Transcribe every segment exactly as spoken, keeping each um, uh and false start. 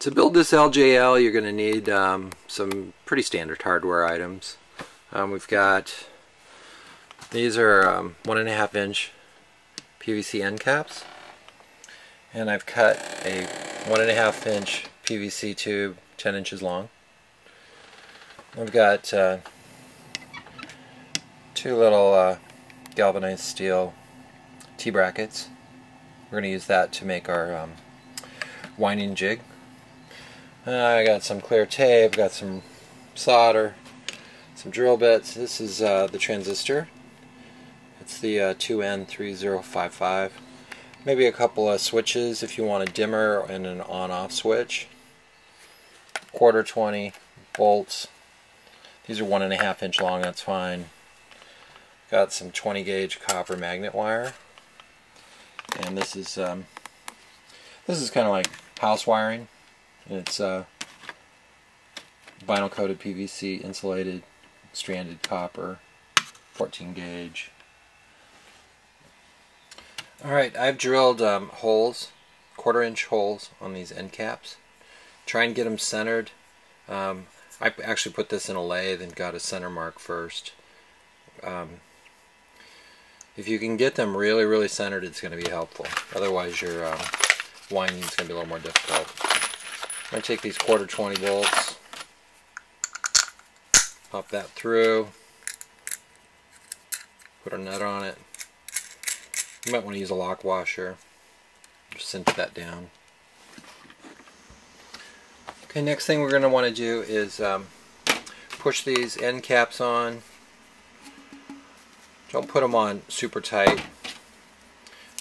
To build this L J L, you're going to need um, some pretty standard hardware items. Um, we've got, these are um, one and a half inch P V C end caps, and I've cut a one and a half inch P V C tube ten inches long. We've got uh, two little uh, galvanized steel T-brackets. We're going to use that to make our um, winding jig. Uh, I got some clear tape, got some solder, some drill bits. This is uh, the transistor. It's the uh, two N three zero five five. Maybe a couple of switches if you want a dimmer and an on-off switch. quarter twenty bolts. These are one and a half inch long, that's fine. Got some twenty gauge copper magnet wire. And this is um, this is kind of like house wiring. It's uh, vinyl coated P V C, insulated, stranded copper, fourteen gauge. Alright, I've drilled um, holes, quarter inch holes on these end caps. Try and get them centered. Um, I actually put this in a lathe and got a center mark first. Um, if you can get them really, really centered, it's going to be helpful. Otherwise, your um, winding is going to be a little more difficult. I'm going to take these quarter twenty bolts, pop that through, put a nut on it. You might want to use a lock washer. Just cinch that down. Okay, next thing we're going to want to do is um, push these end caps on. Don't put them on super tight.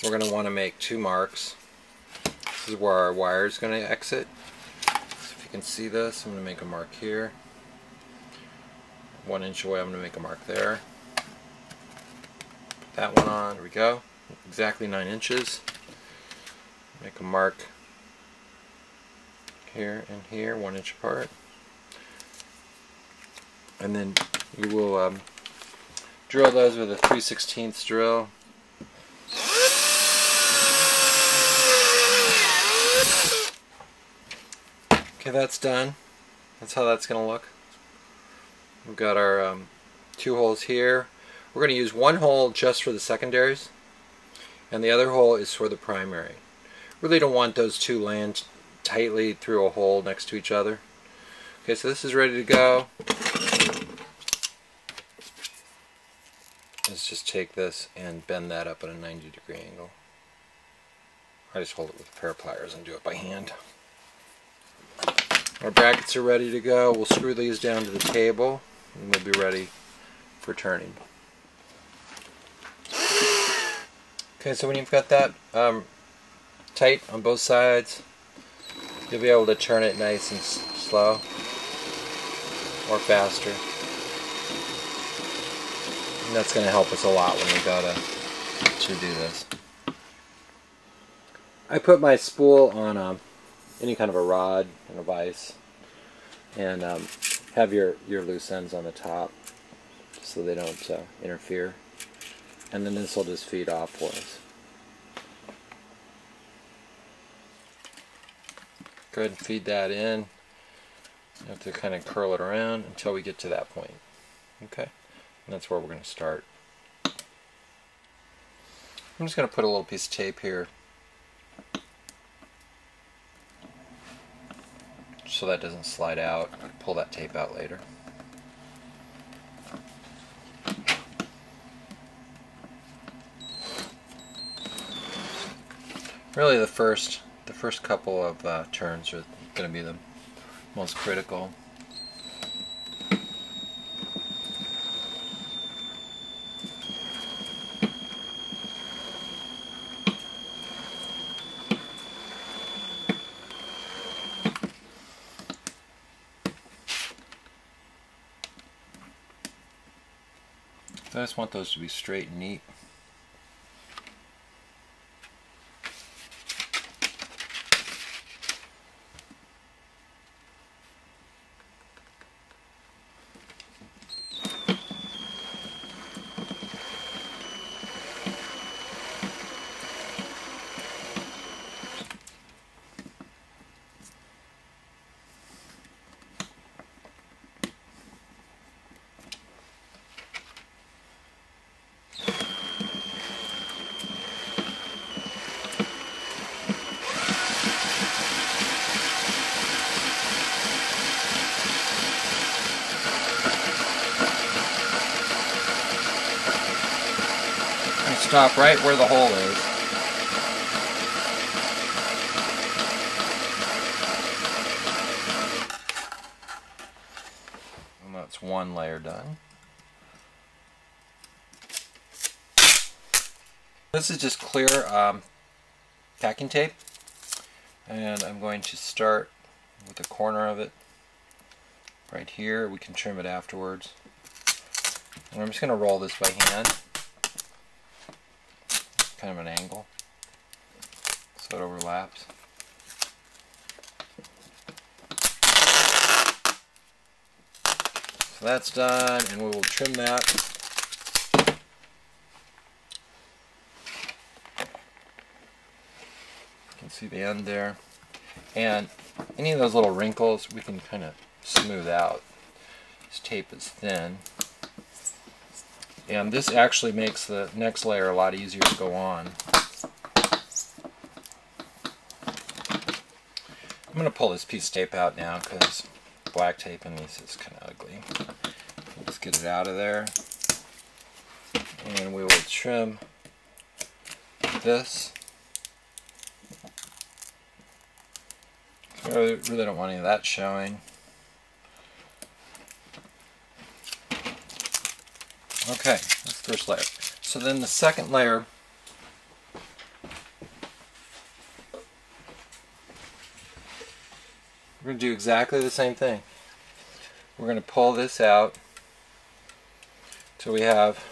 We're going to want to make two marks. This is where our wire is going to exit. So if you can see this, I'm going to make a mark here. One inch away, I'm going to make a mark there. Put that one on. There we go. Exactly nine inches. Make a mark here and here, one inch apart. And then you will um, drill those with a three sixteenths drill. Okay, that's done. That's how that's going to look. We've got our um, two holes here. We're going to use one hole just for the secondaries, and the other hole is for the primary. Really don't want those two land tightly through a hole next to each other. Okay, so this is ready to go. Let's just take this and bend that up at a ninety degree angle. I just hold it with a pair of pliers and do it by hand. Our brackets are ready to go. We'll screw these down to the table and we'll be ready for turning. Okay, so when you've got that um, tight on both sides, you'll be able to turn it nice and slow or faster. And that's going to help us a lot when we go to, to do this. I put my spool on um, any kind of a rod and a vise, and um, have your, your loose ends on the top so they don't uh, interfere. And then this will just feed off for us. Go ahead and feed that in. You have to kind of curl it around until we get to that point. Okay? And that's where we're going to start. I'm just going to put a little piece of tape here so that doesn't slide out. Pull that tape out later. Really, the first the first couple of uh, turns are going to be the most critical. I just want those to be straight and neat. stop right where the hole is. And that's one layer done. This is just clear um, tacking tape, and I'm going to start with the corner of it right here. We can trim it afterwards. And I'm just going to roll this by hand, kind of an angle, so it overlaps. So that's done, and we will trim that. See the end there, and any of those little wrinkles we can kind of smooth out. This tape is thin, and this actually makes the next layer a lot easier to go on. I'm going to pull this piece of tape out now because black tape in these is kind of ugly. Let's get it out of there, and we will trim this. I really don't want any of that showing. Okay, that's the first layer. So then the second layer, we're going to do exactly the same thing. We're going to pull this out till we have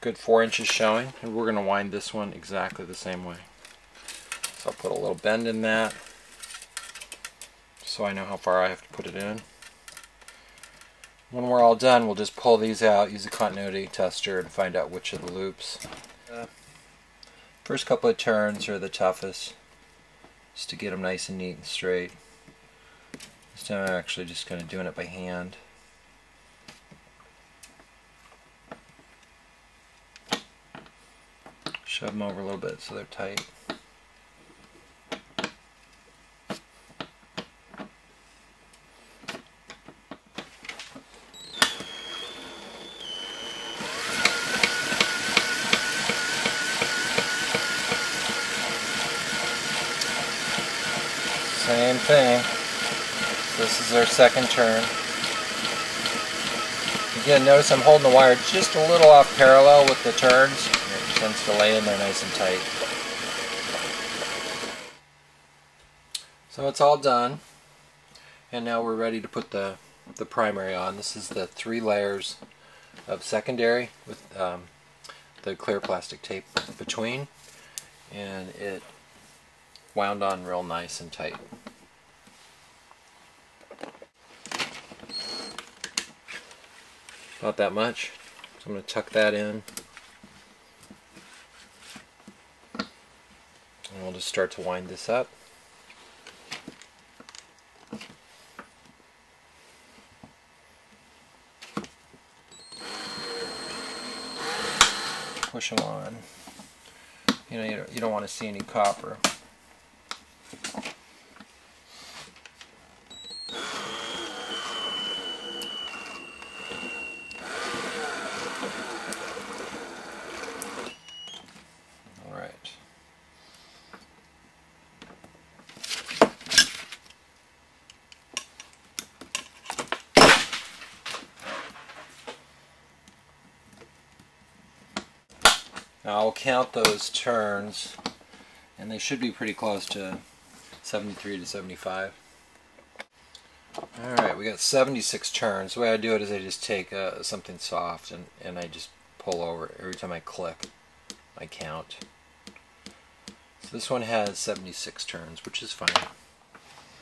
a good four inches showing, and we're going to wind this one exactly the same way. So I'll put a little bend in that so I know how far I have to put it in. When we're all done, we'll just pull these out, use a continuity tester, and find out which of the loops. Uh, first couple of turns are the toughest, just to get them nice and neat and straight. This time I'm actually just kind of doing it by hand. Shove them over a little bit so they're tight. Same thing. This is our second turn. Again, notice I'm holding the wire just a little off parallel with the turns. It tends to lay in there nice and tight. So it's all done, and now we're ready to put the the primary on. This is the three layers of secondary with um, the clear plastic tape between, and it wound on real nice and tight. About that much. So I'm going to tuck that in, and we'll just start to wind this up. Push them on. You know, you don't, you don't want to see any copper. Now I'll count those turns, and they should be pretty close to seventy-three to seventy-five. Alright, we got seventy-six turns. The way I do it is I just take uh, something soft and, and I just pull over. Every time I click, I count. So this one has seventy-six turns, which is fine.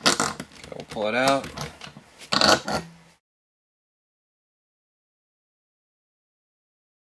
Okay, we'll pull it out.